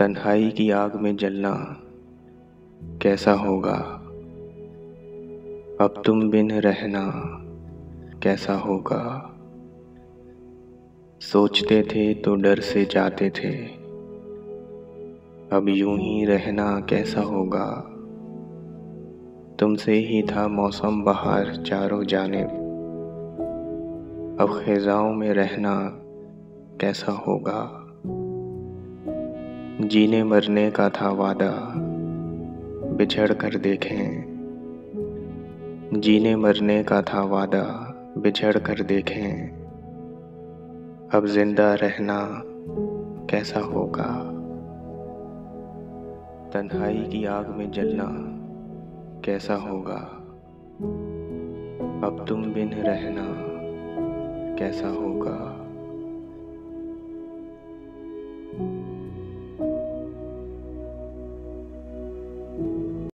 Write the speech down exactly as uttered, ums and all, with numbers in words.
तन्हाई की आग में जलना कैसा होगा, अब तुम बिन रहना कैसा होगा। सोचते थे तो डर से जाते थे, अब यूं ही रहना कैसा होगा। तुमसे ही था मौसम बहार चारों जानिब, अब ख़िज़ाओं में रहना कैसा होगा। जीने मरने का था वादा, बिछड़ कर देखें। जीने मरने का था वादा, बिछड़ कर देखें। अब जिंदा रहना कैसा होगा। तन्हाई की आग में जलना कैसा होगा, अब तुम बिन रहना कैसा होगा।